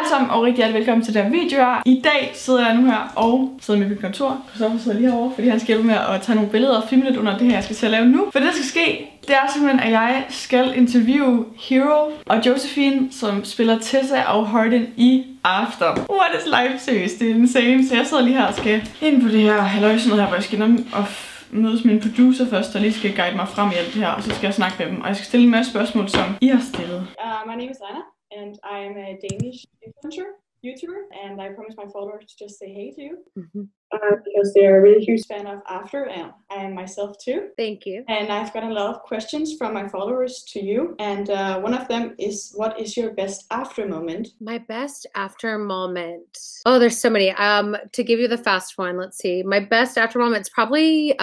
alle sammen, og rigtig hjertelig velkommen til den video her. I dag sidder jeg nu her og sidder med mit kontor. Christoffer sidder lige herovre, fordi han skal hjælpe med at tage nogle billeder og filme lidt under det her, jeg skal til at lave nu. For det, der skal ske, det er simpelthen, at jeg skal interviewe Hero og Josephine, som spiller Tessa og Hardin i After. What is life? Seriøst, det er insane. Så jeg sidder lige her og skal ind på det her haløjse noget her, hvor jeg skal mødes min producer først, der lige skal guide mig frem i alt det her, og så skal jeg snakke med dem. Og jeg skal stille en masse spørgsmål, som I har stillet. My name is Anna, and I am a Danish influencer, YouTuber, and I promised my followers to just say hey to you, because they are a really huge fan of After, and I am myself too. Thank you. And I've got a lot of questions from my followers to you, and one of them is, what is your best After moment? My best After moment? Oh, there's so many. To give you the fast one, let's see. My best After moment is probably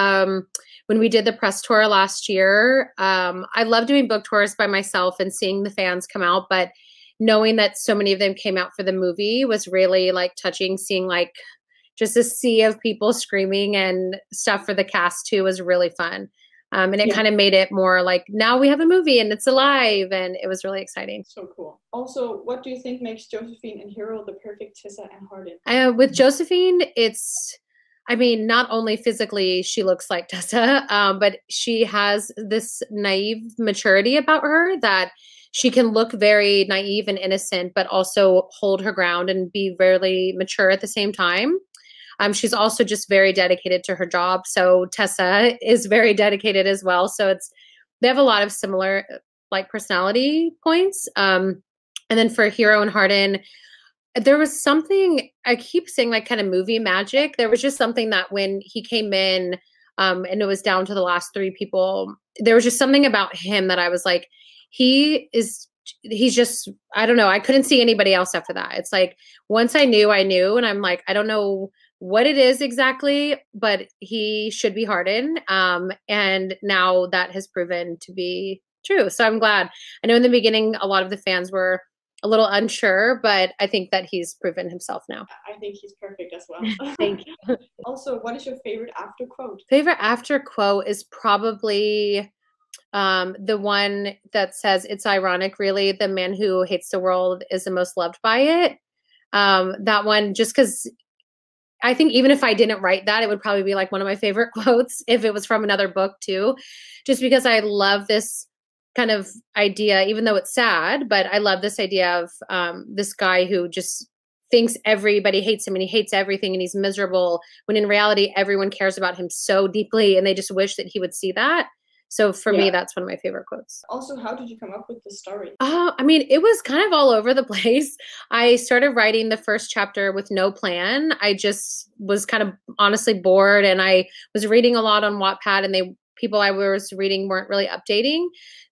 when we did the press tour last year. I love doing book tours by myself and seeing the fans come out, but knowing that so many of them came out for the movie was really like touching. Seeing like just a sea of people screaming and stuff for the cast too was really fun. And it kind of made it more like, now we have a movie and it's alive, and it was really exciting. So cool. Also, what do you think makes Josephine and Hero the perfect Tessa and Hardin? With Josephine, it's, I mean, not only physically she looks like Tessa, but she has this naive maturity about her that she can look very naive and innocent, but also hold her ground and be very mature at the same time. She's also just very dedicated to her job. So Tessa is very dedicated as well. So they have a lot of similar like personality points. And then for Hero and Hardin, there was something, I keep saying like kind of movie magic. There was just something that when he came in and it was down to the last three people, there was just something about him that I was like, he's just, I don't know. I couldn't see anybody else after that. It's like, once I knew, and I'm like, I don't know what it is exactly, but he should be Hardin. And now that has proven to be true. So I'm glad. I know in the beginning, a lot of the fans were a little unsure, but I think that he's proven himself now. I think he's perfect as well. Thank you. Also, what is your favorite After quote? Favorite After quote is probably the one that says, it's ironic, really, the man who hates the world is the most loved by it. That one, just because I think even if I didn't write that, it would probably be like one of my favorite quotes if it was from another book too, just because I love this kind of idea, even though it's sad, but I love this idea of this guy who just thinks everybody hates him and he hates everything and he's miserable, when in reality, everyone cares about him so deeply and they just wish that he would see that. So for me, that's one of my favorite quotes. Also, how did you come up with the story? I mean, it was kind of all over the place. I started writing the first chapter with no plan. I just was kind of honestly bored, and I was reading a lot on Wattpad, and people I was reading weren't really updating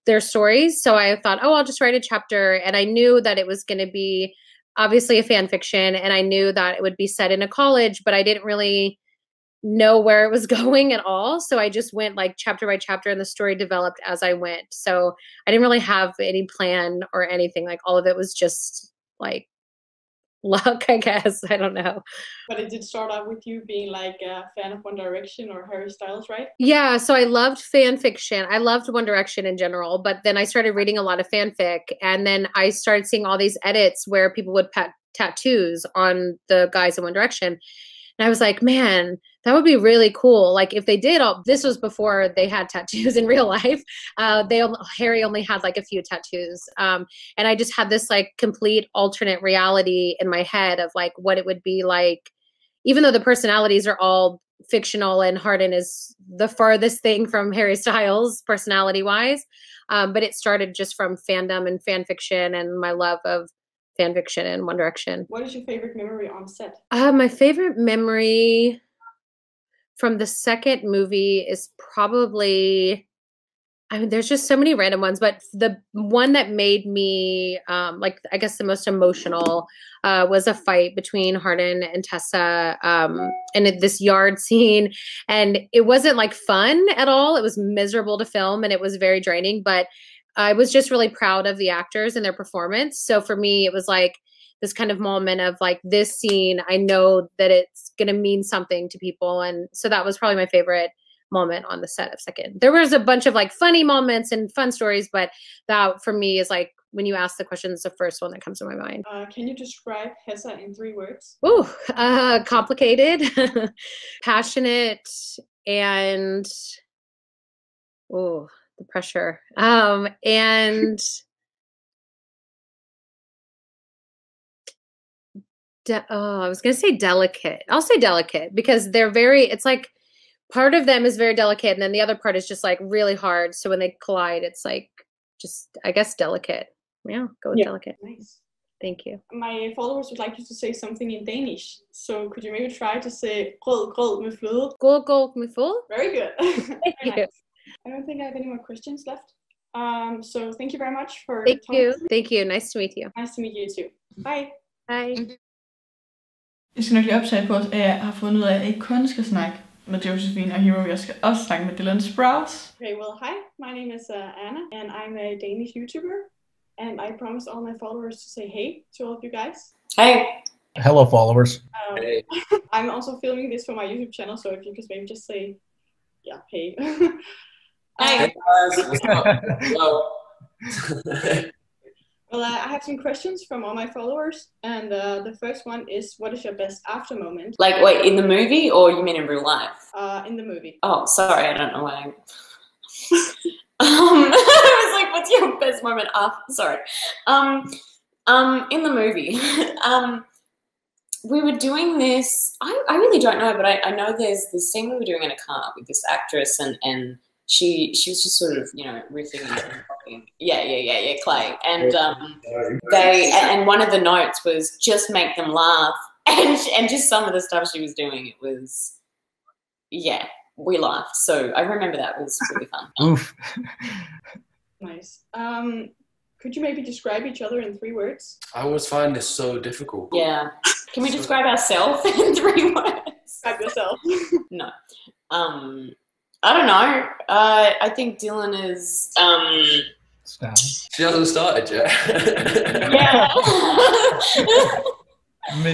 their stories. So I thought, oh, I'll just write a chapter. And I knew that it was going to be obviously a fan fiction. And I knew that it would be set in a college, but I didn't really know where it was going at all. So I just went like chapter by chapter, and the story developed as I went. So I didn't really have any plan or anything. Like all of it was just like luck, I guess. I don't know. But it did start out with you being like a fan of One Direction or Harry Styles, right? Yeah, so I loved fan fiction. I loved One Direction in general, but then I started reading a lot of fanfic, and then I started seeing all these edits where people would put tattoos on the guys in One Direction. And I was like, man, that would be really cool. Like if they did all, this was before they had tattoos in real life. Harry only had like a few tattoos. And I just had this like complete alternate reality in my head of like what it would be like, even though the personalities are all fictional and Hardin is the farthest thing from Harry Styles personality wise. But it started just from fandom and fan fiction and my love of fan fiction and One Direction. What is your favorite memory on set? My favorite memory from the second movie is probably, I mean, there's just so many random ones, but the one that made me like, I guess the most emotional was a fight between Hardin and Tessa in this yard scene. And it wasn't like fun at all. It was miserable to film and it was very draining, but I was just really proud of the actors and their performance. So for me, it was like this kind of moment of like this scene, I know that it's going to mean something to people. And so that was probably my favorite moment on the set of Second. There was a bunch of like funny moments and fun stories, but that for me is like, when you ask the question, it's the first one that comes to my mind. Can you describe Hessa in 3 words? Ooh, complicated, passionate, and oh, the pressure. And I was going to say delicate. I'll say delicate because they're very, it's like part of them is very delicate and then the other part is just like really hard. So when they collide, it's like just, I guess, delicate. Yeah, go with delicate. Nice. Thank you. My followers would like you to say something in Danish. So could you maybe try to say rødgrød med fløde? Rødgrød med fløde. Very good. Thank you. Nice. I don't think I have any more questions left. So thank you very much for talking. Thank you. Nice to meet you. Nice to meet you too. Bye. Bye. Jeg skal nok lige optage på, at jeg har fundet ud af, at jeg ikke kun skal snakke med Josephine og Hero. Jeg skal også snakke med Dylan Sprouse. Okay, well, hi. My name is Anna, and I'm a Danish YouTuber. And I promise all my followers to say hey to all of you guys. Hey. Hello, followers. Hey. I'm also filming this for my YouTube channel, so if you could maybe just say, yeah, hey. Hey, guys. What's up? Hello. Well, I have some questions from all my followers, and the first one is, what is your best after moment? Like, wait, in the movie, or you mean in real life? In the movie. Oh, sorry, I don't know why. I was like, what's your best moment after? Sorry. In the movie, we were doing this, I really don't know, but I know there's this scene we were doing in a car with this actress, and she was just sort of, you know, riffing and talking. Yeah, Clay. And and one of the notes was just make them laugh, and just some of the stuff she was doing. It was, yeah, we laughed. So I remember that was really fun. Nice. Could you maybe describe each other in 3 words? I always find this so difficult. Yeah. Can we describe ourselves in 3 words? Describe yourself. No. I don't know. I think Dylan is. She hasn't started yet. Yeah. Me.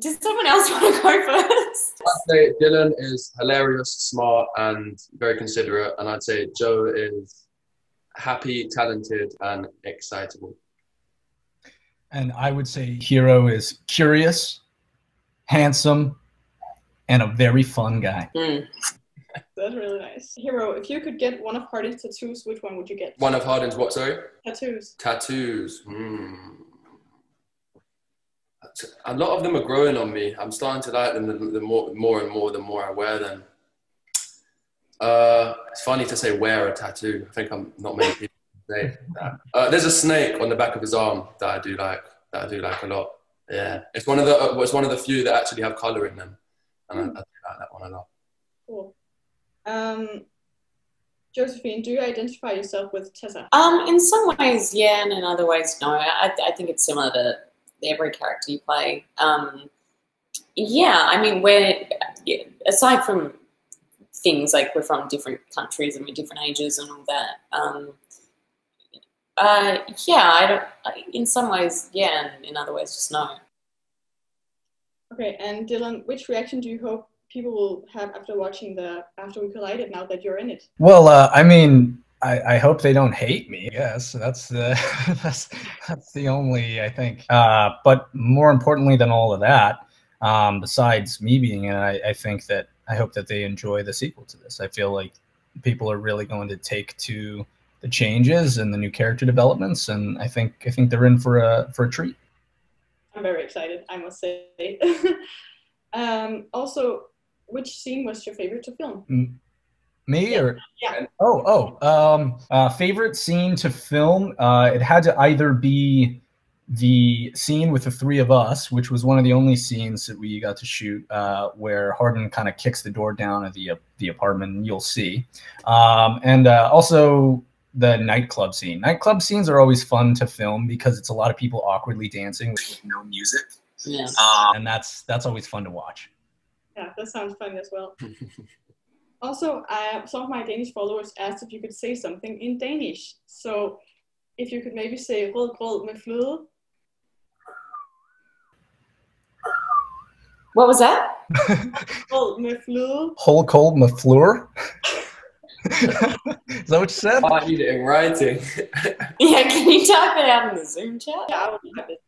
Does someone else want to go first? I'd say Dylan is hilarious, smart, and very considerate. And I'd say Joe is happy, talented, and excitable. And I would say Hero is curious, handsome, and a very fun guy. Mm. That's really nice. Hero, if you could get one of Hardin's tattoos, which one would you get? One of Hardin's what, sorry? Tattoos. Tattoos. Mm. A lot of them are growing on me. I'm starting to like them the more I wear them. It's funny to say wear a tattoo. I think I'm not many people say that. There's a snake on the back of his arm that I do like. That I do like a lot. Yeah, it's one of the few that actually have color in them. And I like that one a lot. Cool. Josephine, do you identify yourself with Tessa? In some ways, yeah, and in other ways, no. I think it's similar to every character you play. Yeah, I mean, aside from things like we're from different countries and we're different ages and all that. Yeah, in some ways, yeah, and in other ways, just no. Okay, and Dylan, which reaction do you hope people will have after watching the After We Collided now that you're in it? Well, I mean, I hope they don't hate me. Yes, that's the that's the only, I think. But more importantly than all of that, besides me being in it, I think that I hope that they enjoy the sequel to this. I feel like people are really going to take to the changes and the new character developments, and I think they're in for a treat. I'm very excited, I must say. Also, which scene was your favorite to film? Me or? Yeah. Favorite scene to film? It had to either be the scene with the 3 of us, which was one of the only scenes that we got to shoot where Hardin kind of kicks the door down of the apartment, you'll see. Also, the nightclub scene. Nightclub scenes are always fun to film because it's a lot of people awkwardly dancing with no music. Yeah. And that's always fun to watch. Yeah, that sounds fun as well. Also, some of my Danish followers asked if you could say something in Danish. So if you could maybe say rødgrød med fløde. What was that? Rødgrød med fløde. Whole cold med fløde. Is that what you said? I need it in writing. Yeah, can you type it out in the Zoom chat? Yeah, I would love it.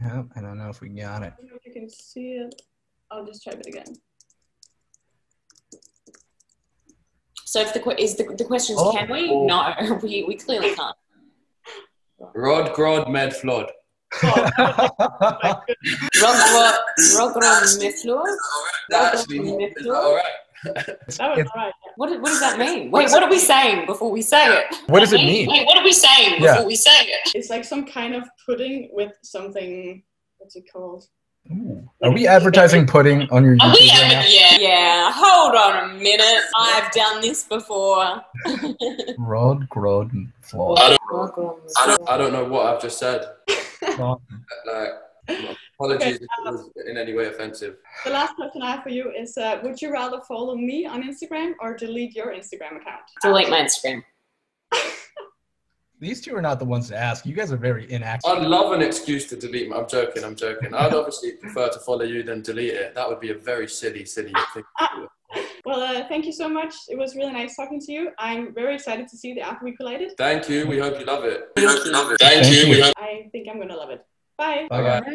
Yep, I don't know if we got it. I don't know if you can see it. I'll just type it again. So if the is the questions, oh, can we? Oh. No, we clearly can't. Rødgrød med fløde. Rødgrød med fløde. That was all right. What does that mean? Wait, what are we saying before we say it? What does it mean? Wait, what are we saying before we say it? It's like some kind of pudding with something. What's it called? Ooh. Are we advertising pudding on your YouTube channel? Yeah, hold on a minute. I've done this before. Rødgrød med fløde. I don't know what I've just said. Apologies if it was in any way offensive. The last question I have for you is, would you rather follow me on Instagram or delete your Instagram account? Delete my Instagram. These two are not the ones to ask. You guys are very inactive. I'd love an excuse to delete them. I'm joking. I'd obviously prefer to follow you than delete it. That would be a very silly thing to do. Well, thank you so much. It was really nice talking to you. I'm very excited to see the After We Collided. Thank you. We hope you love it. Thank you. I think I'm going to love it. Bye.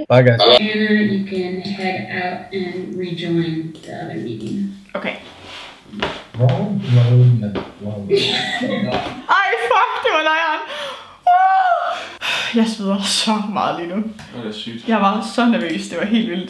Bye guys. And you can head out and rejoin the other meeting. Okay. Ej, fuck, det var lejeren. Jeg sveder så meget lige nu. Det er sygt. Jeg var så nervøs, det var helt vildt.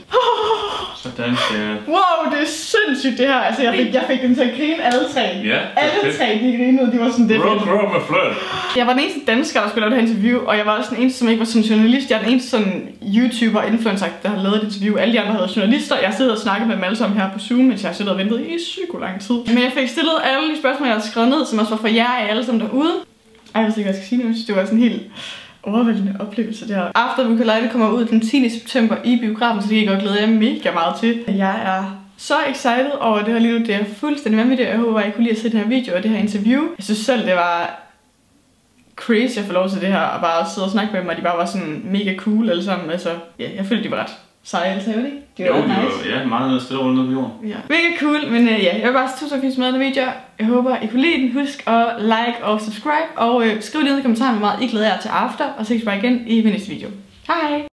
Sådan der. Wow, det er sindssygt det her. Altså, jeg fik dem til at grine alle tre. Ja. Alle tre, de grinede, de var sådan det. Rødgrød med fløde. Jeg var den eneste dansker, der skulle lave det her interview, og jeg var også den eneste, som ikke var sådan journalist. Jeg er den eneste sådan YouTuber, influencer, der har lavet et interview. Alle de andre havde journalister. Jeg sidder og snakker med dem alle sammen her på Zoom, mens jeg sidder og ventede i psyko lang tid. Men jeg fik stillet alle de spørgsmål, jeg havde skrevet ned, som også var for jer alle sammen derude. Ej, jeg ved ikke, hvad jeg skal sige nu. Det var sådan helt overvældende oplevelse der. After We Collided kommer ud den 10. september i biografen, så det kan jeg godt glæde jer mega meget til. Jeg er så excited over det her lige nu. Det er fuldstændig vanvittigt. Jeg håber, at I kunne lide at se den her video og det her interview. Jeg synes selv, det var crazy at få lov til det her og bare sidde og snakke med dem, og de bare var sådan mega cool alle sammen. Altså, ja, jeg følte, de var ret seje alle sammen, ikke? Det var jo, nice. Ja, meget stille rundt om jorden. Ja. Mega cool, men ja, jeg vil bare sige tusind tak for den video. Jeg håber, I kunne lide den. Husk at like og subscribe, og skriv lige ned i kommentaren, hvor meget I glæder jer til After, og ses bare igen i min næste video. Hej!